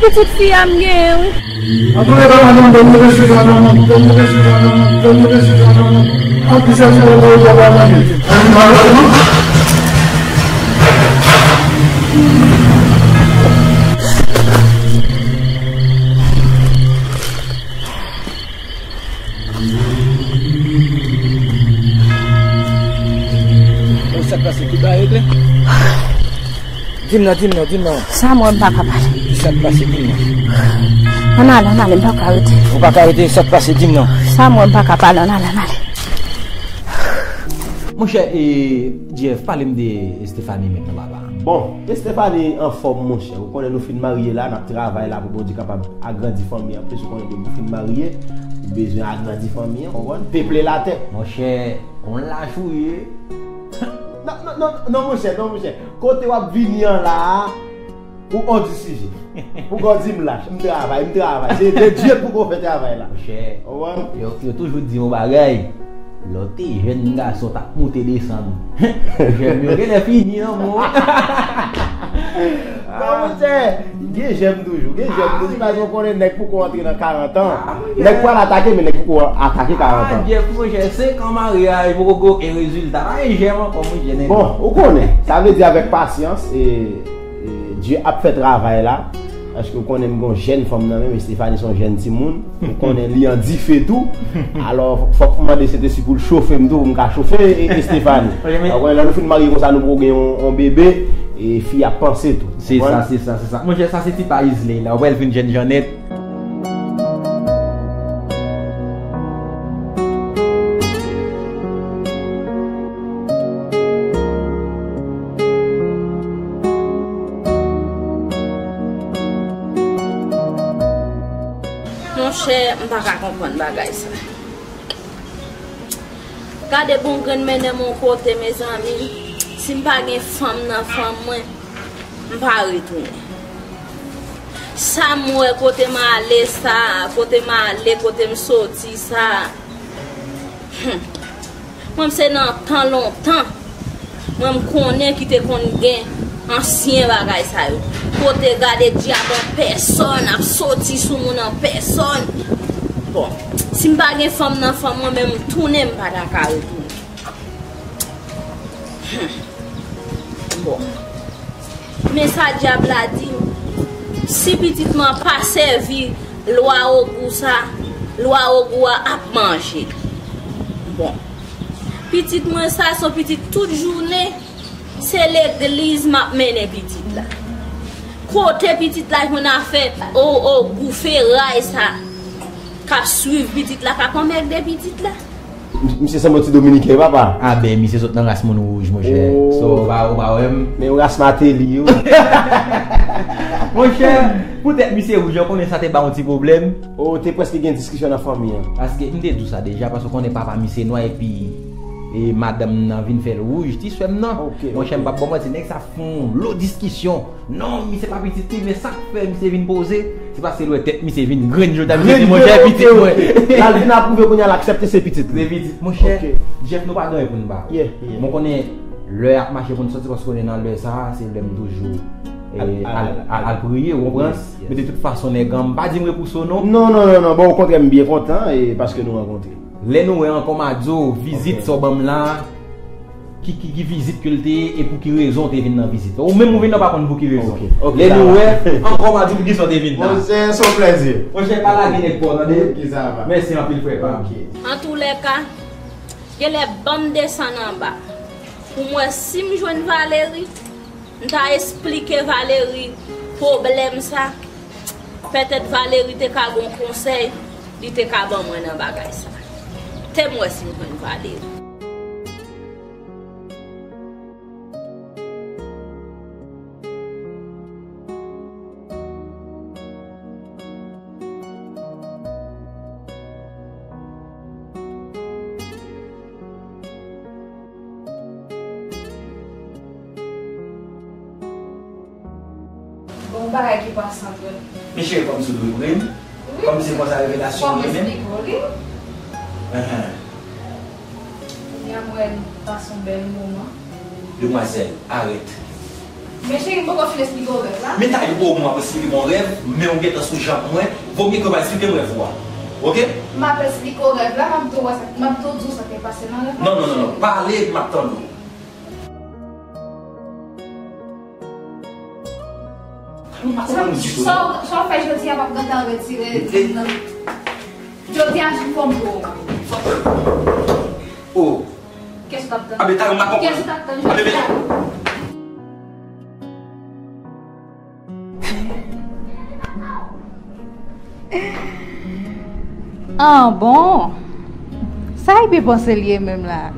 Petite fille à Dis-moi. Ça, moi, je ne peux pas parler. Ça te passe, dis-moi. On a, je ne peux pas arrêter. Je ne peux pas arrêter, ça te passe, dis-moi. Ça, moi, je ne peux pas parler, on a. Mon cher, Jeff, parlez-moi de Stéphanie maintenant, papa. Bon, Stéphanie en forme, mon cher. Vous connaissez nos filles mariées là, notre travail là, pour être capable d'agrandir la famille. Après, vous connaissez nos filles mariées, vous avez besoin d'agrandir la famille, on va peupler la terre. Mon cher, on l'a joué. Non, mon cher. Quand tu vas venir là, ou on dit sujet. Pourquoi tu me lâches? Je travaille. C'est Dieu pour qu'on fasse travail là. Mon cher, je toujours dit mon bagage. L'autre jeune garçon t'a monté descendre. J'aime mieux les filles, non, moi. Non, mon cher, j'aime toujours. Imagine qu'on est nec pour qu'on entre dans 40 ans. Nec pour l'attaquer, mais nec pour attaquer 40 ans. Dieu, j'ai 5 ans mariage pour un résultat. J'aime comme je n'ai pas. Bon, on connaît. Ça veut dire avec patience, Dieu a fait travail là. Parce que vous connaissez une jeune femme, mais Stéphanie sont jeunes petits monde. Vous connaissez liens diffé tout. Alors, il faut que je me dise pour le chauffer, pour me chauffer et Stéphanie. Alors, quand nous faisons marier comme ça, nous avons un bébé. Et fille a pensé tout. C'est ça. Moi, ça, c'est pas isolé. Là, elle fait une jeune jeunette. Mon cher, je ne peux pas comprendre les choses. Regardez, bon, grand-mère, mon côté, mes amis. Si je n'ai pas de femme, je ne vais pas retourner. Ça, moi, quand je m'allais, quand je sorti, ça. Moi, c'est dans tant longtemps. Moi, je connais qui te connaît ancien bagay ça. Quand je garde diable en personne, je sorti sous mon en personne. Bon, si je n'ai pas de femme, moi-même, je ne vais pas retourner. Bon. Mais ça, diable a dit, si petitement pas servi, loi au goût ça, loi au goût à manger. Bon. Petitement ça, son petit toute journée, c'est l'église m'a mené petit là. Côté petit là, on a fait, oh, bouffer rail ça. Qu'a suivre petit là, qu'a commettre des petits là. Monsieur c'est mon petit Dominique, papa. Ah ben, monsieur saute dans la race mon rouge, mon cher. So, mais on race ma télé. Mon cher, peut-être monsieur rouge, on connaît ça, t'es pas un petit problème. Oh, t'es presque une discussion dans la famille. Parce que, on dit tout ça déjà, parce qu'on est papa, monsieur noir et puis. Et madame n'a vient faire rouge, tu sais, non. Mon cher, papa, moi, c'est que ça fond, l'autre discussion. Non, mais c'est pas petit, mais ça fait, monsieur vient poser. C'est parce que l'autre tête, monsieur vient graine, je t'avais dit, mon cher, petit, ouais. Elle vient approuver qu'on a accepté ces petites. Mon cher, Jeff, nous pas pour nous battre. Mon connaît l'heure marché pour nous sortir parce qu'on est dans l'heure, ça, c'est l'heure toujours. À prier, vous comprenez? Mais de toute façon, les gars, pas dire pour son nom. Non, bon, au contraire, je suis bien content parce que nous rencontrons. Les nous encore à dire visite ce bam là qui visite que et pour qui raison tu viens dans visite ou même on vient pas pour qui raison les nous encore à dire qui sont devine là c'est son plaisir moi j'ai pas la vie pour attendez qui ça va merci en pile frère. En tous les cas que les bam descendent en bas pour moi si me joindre Valérie t'a expliquer Valérie problème ça peut-être Valérie te ka bon conseil il te ka bon moi dans bagage ça. C'est moi si je ne parle pas. Bon, pareil qui passe entre eux. Mais je suis comme si vous voulez. Comme si vous avez la relation. Comme si vous voulez. Il y a un bel moment. Demoiselle, arrête. Mais je ne sais pas si je explique mon rêve. Mais tu as eu pour moi expliquer mon rêve, mais on est dans ce genre de rêve. Vous pouvez expliquer mon rêve. Ok? Je vais expliquer mon rêve. Là, je vais vous dire ce qui est passé dans le rêve. Non, non, non. Parlez maintenant. Sans faire, je dis à ma petite à retirer. Je dis à une forme pour. Oh. Qu'est-ce que tu as dit? Qu'est-ce que tu as dit? Ah bon, ça il peut penser lié même là.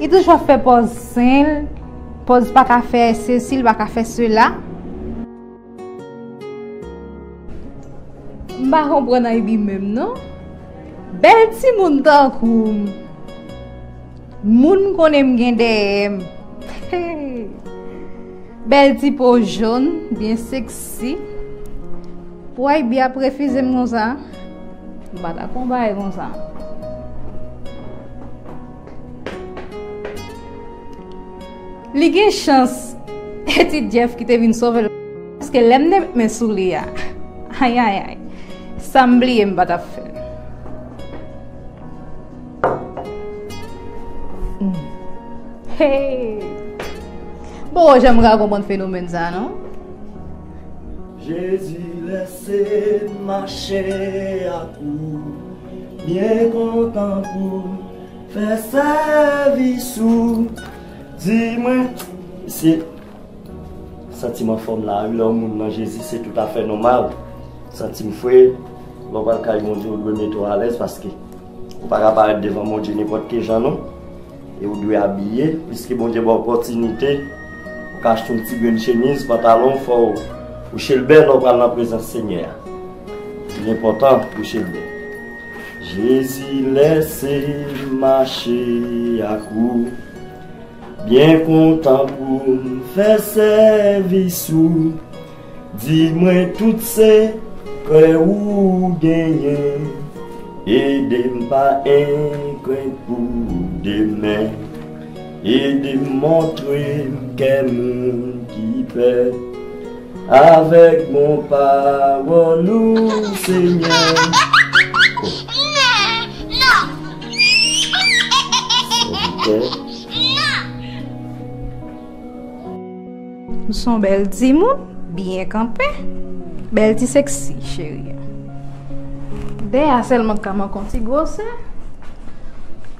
Il toujours fait penser, pose pas qu'à faire ceci, il va qu'à faire cela. M'a comprendre lui même non. Bel ti moun tan kou. Moun konnen m gen dem. Bel ti peau jaune, bien sexy. Pourquoi bien préférer mon ça? Bah ta combat est comme ça. Li gen chance petit Jeff qui te vient sauver parce que l'aime me sourire. Aïe aïe aïe. Ça m'oublie me bata faire. Hey. Bon, j'aimerais comprendre phénomène ça, non? Jésus laissez marcher à tout, bien content pour faire sa vie sous. Dis-moi, c'est sentiment forme là, l'homme dans Jésus c'est tout à fait normal. Sentiment fouet, on va pas mon Dieu le mettre à l'aise parce que on va pas apparaître devant mon Dieu n'importe quel gens non. Et on doit habiller puisque bon Dieu a une opportunité, on cache ton petit bonne chemise, pantalon fort. Pour Chelbert, on parle de la présence Seigneur. C'est important pour Chelbert. Jésus laissez marcher à coup, bien content pour me faire service. Dis-moi toutes ces que vous gagnez, aidez-moi un coin pour demain, aidez-moi montrer quel monde qui fait. Avec mon parole, nous, Seigneur. Oh. Non, non. Okay. Non. Nous sommes belles dimons, bien campées, belles et sexy, chérie. D'ailleurs, seulement quand on continue,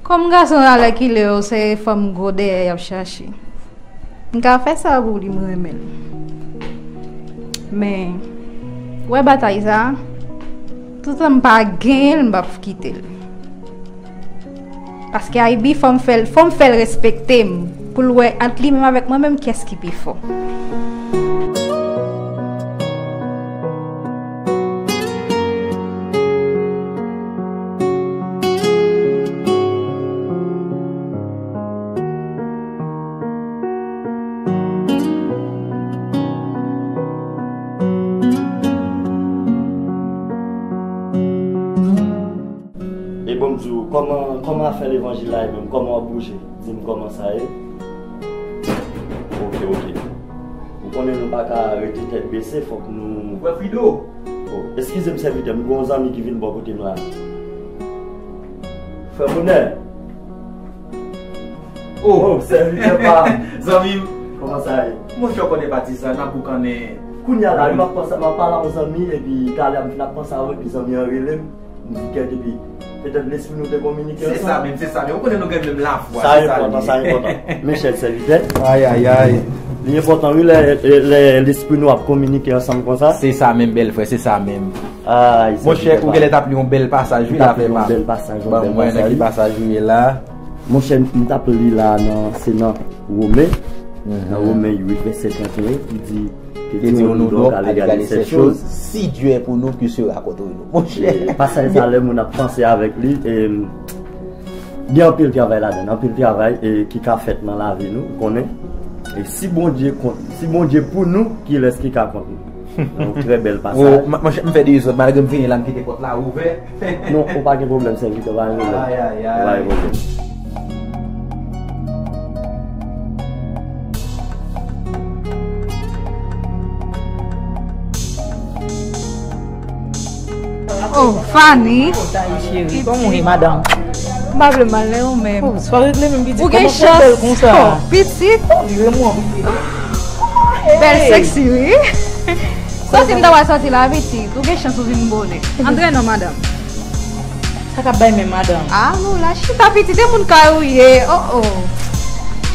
comme garçon à laquelle on s'est femme godée à chercher. On a fait ça pour lui me remettre. Mais, ouais, bataille ça, tout le monde pas gagné, je vais quitter. Parce que Aibi, faut me faire respecter pour le voir entre lui-même avec moi-même, qu'est-ce qu'il faut. Comment faire l'évangile là même, comment bouger? Dis-moi comment ça est. Ok, ok. Vous connaissez nous pas qu'à arrêter tête baissée, il faut que nous. Ouais, Frido! Oh. Excusez-moi, serviteur, nous avons des amis qui viennent de côté nous là. Frère Bonnet! Oh, serviteur, pas! Zami! Comment ça est? Moi, je connais Baptiste, je connais. Kounia là, je parle à mes amis et puis je pense à eux, puis ils ont relève. Je me dis qu'elle depuis. Peut-être laissez nous te communiquer. C'est ça même, c'est ça. Mais on connaît nos gars même la foi. Ça important, ça important. Mes chers serviteurs. Aïe, aïe, aïe. L'important, oui, l'esprit nous a communiqué ensemble comme ça. C'est ça même, belle frère, c'est ça même. Aïe, mon cher, vous avez appelé un bel passage, il a fait mal. Un bel passage, un bel passage. Un passage, il est là. Mon cher, nous appelé là, c'est dans Romain. Dans Romain 8, verset 51, il dit. Et nous donc à l'égaler cette chose, si Dieu est pour nous, qui sera contre nous. Mon cher. Parce que ça, on a pensé avec lui. Il y a un peu de travail là-dedans, un peu de travail qui a fait dans la vie, nous, qu'on est. Et si bon Dieu compte, si bon Dieu pour nous, qui laisse qui compte nous. Très belle passage. Moi je me fais des autres, malgré que je viens là, qui te porte là ouvert. Non, on n'a pas de problème, c'est vite. Aïe, aïe, aïe. Oh, Fanny! Comment est madame? Je ne mal pas même. Vous avez chance. Belle sexy, oui. Ça, c'est d'avoir sorti la petite. Vous avez chance de vous bonne. André, non, madame. Ça va bien, madame. Ah, non, la chita petite, c'est mon carouille. Oh, oh.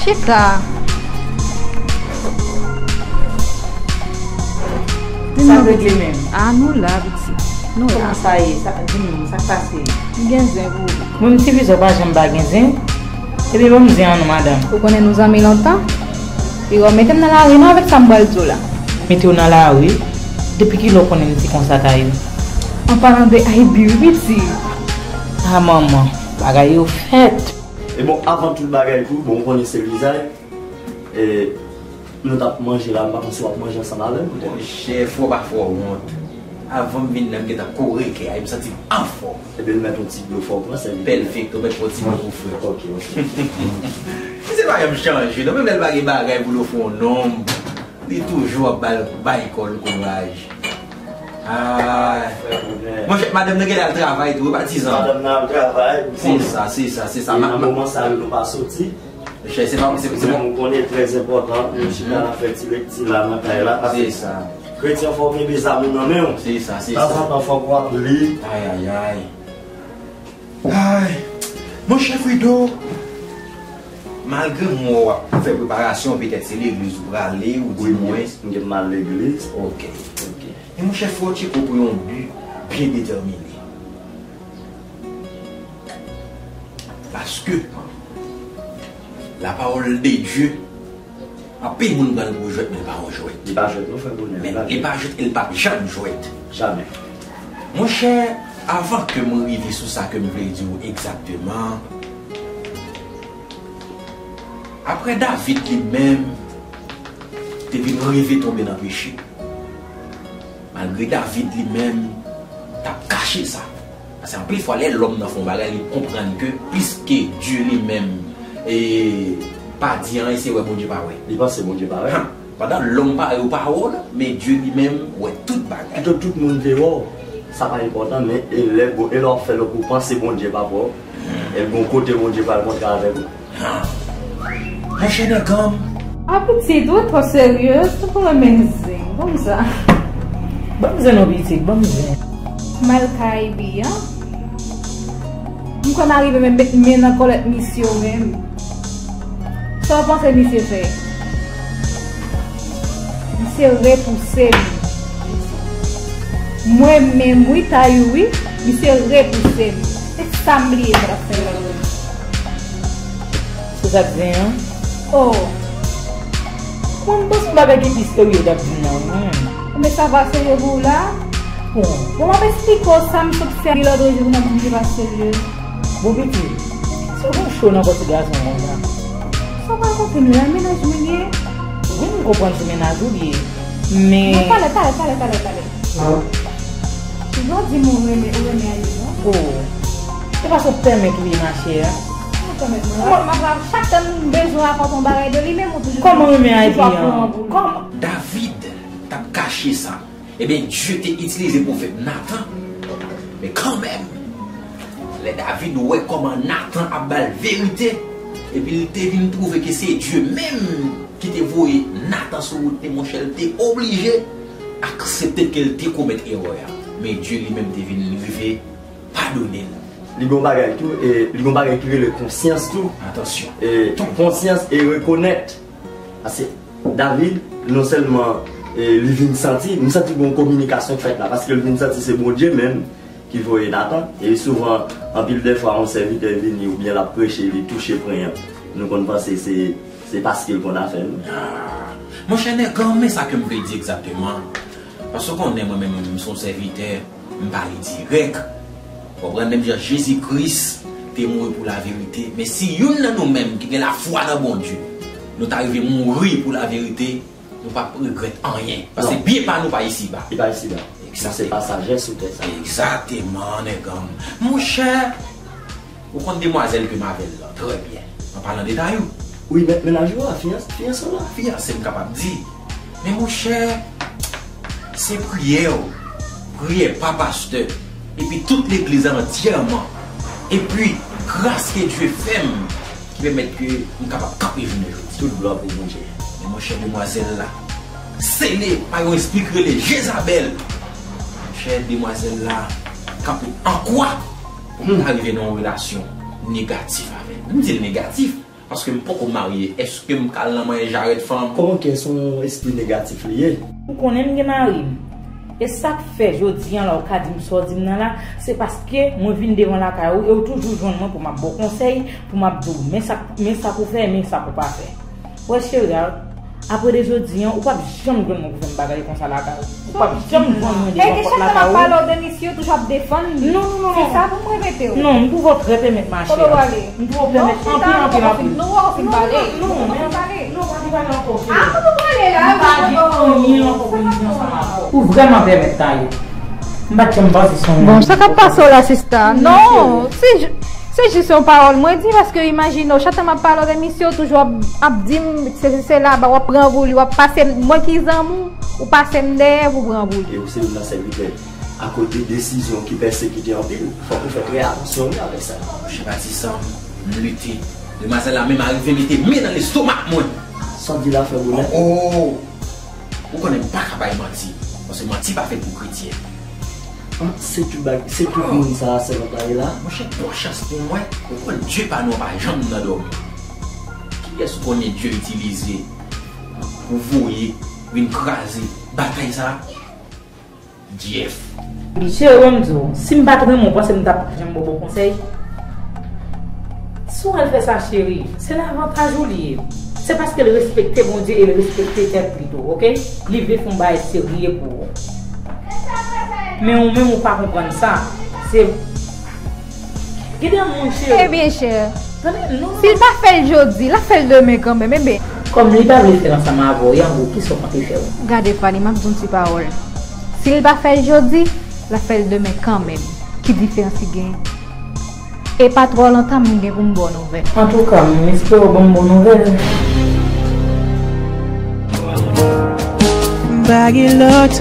Chita. Ça veut dire même. Ah, non, la petite. Non, comment ça y est, ça passe. Même si vous n'avez pas de et vous madame. Vous connaissez nos amis longtemps? Et vous mettez dans la rue avec Sambalzo là. Mettez-vous dans la rue depuis qu'ils l'ont connu comme ça. En parlant de Aïbi, oui, ah maman, bagaille au fait. Et bon, avant tout le bagaille, bon, on connaissait le visage. Et nous avons mangé là, on va manger ensemble là. Chef, faut pas fort, avant de venir, je me sentais en forme. Et bien, mettre un petit bleu fort. C'est belle fille, tu mettre un petit bleu fort. Ok, ok. C'est pas que je change. Non, même les bagages pour le fond, non. Il est toujours à balcon courage. Ah, moi, madame, elle a le travail, tu es baptisant. Madame, elle a le travail. C'est ça, c'est ça, c'est ça. À un moment, ça ne pas sorti. C'est bon. On est très important. Je suis là, je fais le petit là, là. C'est ça. Chrétien, faut que les amis n'en aient. C'est ça, c'est ça. T'as faut voir de lui. Aïe, aïe, aïe. Aïe. Mon chef Rideau, malgré moi, vous faites préparation, peut-être c'est l'église, vous allez ou du moins. Vous êtes mal l'église. Ok, ok. Et mon chef, faut que tu aies un but bien déterminé. Parce que la parole de Dieu. Après, il n'y a pas de jouet, mais pas de jouet. Il n'y a pas de jouet, mais pas de jouet. Jamais. Mon cher, avant que je arrive sur ça que je voulais dire exactement, après David lui-même, il est arrivé tomber dans le péché. Malgré David lui-même, il a caché ça. Parce qu'en plus, il fallait l'homme dans son bagage, il comprend que puisque Dieu lui-même est. Pas dire, c'est ouais, bon Dieu, pas ouais. Il pense que c'est bon Dieu, pas ouais. Pendant l'homme parle ou parole, mais Dieu lui-même, ouais, tout bagage. Tout le monde dit, oh, ça pas important, mais il leur fait le coup, pense que c'est bon Dieu, pas bon. Et bon côté, bon Dieu, pas le contraire avec vous. Ma chère gomme. Ah, petit, toi, trop sérieux, tu peux m'aider. Comme ça. Bon, ça. Malcaï, bien. Nous, quand on arrive, même, on a encore la mission, même. Ça pense que monsieur fait. Monsieur repoussé. Moi-même, oui, taille, oui, monsieur repoussé. C'est ça me libre à faire. C'est ça bien. Oh. Moi, je pense que je vais vous dire que mais ça va sérieux vous là? Bon. Je vais expliquer ça, je vais faire l'autre jour, je vais sérieux. Bon, petit. C'est bon chaud dans votre garçon là. Je ne comprends pas le ménage oublié. Je ne comprends pas le ménage oublié. Mais. Allez. Tu dois dire mon ménage oublié. Oh. C'est pas ça que tu permets de marcher. Chacun a besoin de ton baril de lui-même. Comment le ménage oublié? David, t'as caché ça. Eh bien, Dieu t'a utilisé pour faire Nathan. Mais quand même, les David, ouais, comment Nathan a la vérité. Et puis il vient trouver que c'est Dieu même qui t'a voué Nathan sur route, mon cher, t'es obligé d'accepter qu'elle t'a commis erreur. Mais Dieu lui-même t'a venu pardonner. Il y a des bagages qui ont conscience tout. Attention. Et conscience et reconnaître. Parce que David, non seulement il vient sentir, nous sentons une communication faite là. Parce que le vient sentir, c'est mon Dieu même. Qui voyait Nathan, et souvent, en pile des fois, on serviteur venu ou bien la prêcher, il touche pour rien. Nous pensons que c'est parce qu'il qu'on a fait. Mon cher, c'est ça que je veux dire exactement. Parce qu'on est moi-même, son serviteur, je parle direct. Vous comprenez, Jésus-Christ, témoin pour la vérité. Mais si nous-mêmes qui avons la foi dans bon Dieu, nous arrivons à mourir pour la vérité, nous ne pas regretter rien. Parce que bien pas nous pas ici bas. Pas ici bas. C'est passager sous terre. Exactement, les gars. Mon cher, vous comptez demoiselle que m'avait là. Très bien. On parle en détail. Oui, mais la joie, fiance là. Fiance, c'est capable de dire. Mais mon cher, c'est prière. Prier, pas pasteur. Et puis toute l'église entièrement. Et puis, grâce que Dieu fait, qui permet que nous sommes capables de camper tout le bloc de mon cher. Mais mon cher demoiselle là, c'est né par une expliquer les Jezabel. Mon cher demoiselle là, camper en quoi pour arriver dans une relation négative avec. Vous me dites négatif. Parce que je ne peux pas me marier. Est-ce que je me calme et j'arrête femme? Comment est-ce qu'on est négatif lié? Vous connaissez que je marie. Et ça que fait, je dis, c'est parce que je viens devant la caille et toujours joindre pour ma bon conseil, pour ma douleur. Mais ça peut faire, mais ça ne peut pas faire. Ouais, chérie, après les autres, on ne peut jamais me faire comme ça la caille. On ne peut jamais me faire comme ça la caille. Et déjà, tu de monsieur, tu vas défendre. Non. C'est ça, vous me répétez. Non, nous pouvons te répéter, ma chérie. Nous pouvons te répéter. Bon, ça ne passe pas, l'assistant. Non, c'est juste une parole. Moi, je dis parce que, imagine, chacun m'a parlé de mission, toujours à dire, c'est là, on prend vous, on passe, moi qui aime, on passe derrière, vous prend vous. Et aussi, vous savez, à côté des décisions qui persécutent en ville, il faut que vous fassiez attention avec ça. Je suis bâtissant, lutter. Demoiselle là même arrivé, mettez mis dans l'estomac, moi. Sans dire la faire vous. Oh, vous ne connaissez pas qu'à mentir. Parce que mentir pas fait pour chrétien. C'est tout le monde, ça, c'est l'entraille là. Moi, j'ai pas chance pour moi. Pourquoi Dieu pas nous pas jamais nous adorons? Qui est-ce qu'on est Dieu utilisé pour voyer, une craser, bataille ça? Dieu. Monsieur Romzo, si je battrai mon boss, je me tape. J'aime beaucoup conseil. Si elle fait ça, chérie, c'est l'avantage ou lié. C'est parce qu'elle respectait mon Dieu et elle respectait tel plutôt, ok? Livrer son bail sérieux pour vous. Mais on ne peut pas comprendre ça. C'est. Qu'est-ce que c'est bien, cher. S'il pas fait le jeudi, il a fait le demain quand même. Comme il va rester dans sa main, il y a un qui sont en train de faire. Regardez, Fanny, je vous dis une parole. S'il pas fait le jeudi, il a fait le demain quand même. Qui différence il gagne? Et pas trop longtemps, je vais vous une bonne nouvelle. En tout cas, je vais vous donner une bonne nouvelle. Partout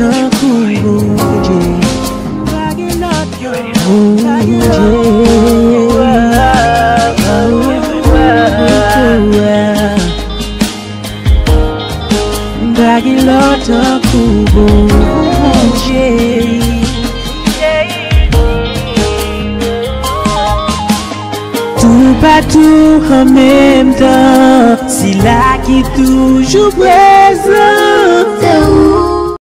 en même temps, c'est là qui est toujours présent.